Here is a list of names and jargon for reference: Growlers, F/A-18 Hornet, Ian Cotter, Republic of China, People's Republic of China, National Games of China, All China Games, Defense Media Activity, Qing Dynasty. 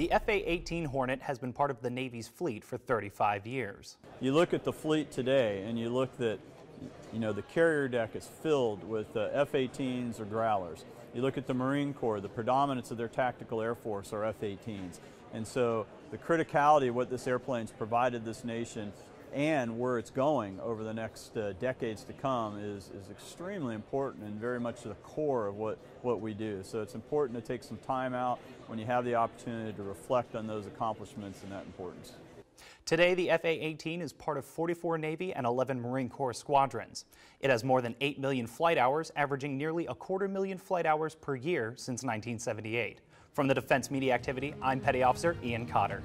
The F/A-18 Hornet has been part of the Navy's fleet for 35 years. You look at the fleet today and you look that, you know, the carrier deck is filled with F/A-18s or Growlers. You look at the Marine Corps, the predominance of their tactical air force are F/A-18s. And so the criticality of what this airplane's provided this nation and where it's going over the next decades to come is extremely important and very much to the core of what we do. So it's important to take some time out when you have the opportunity to reflect on those accomplishments and that importance. Today, the F/A-18 is part of 44 Navy and 11 Marine Corps squadrons. It has more than 8 million flight hours, averaging nearly a quarter million flight hours per year since 1978. From the Defense Media Activity, I'm Petty Officer Ian Cotter.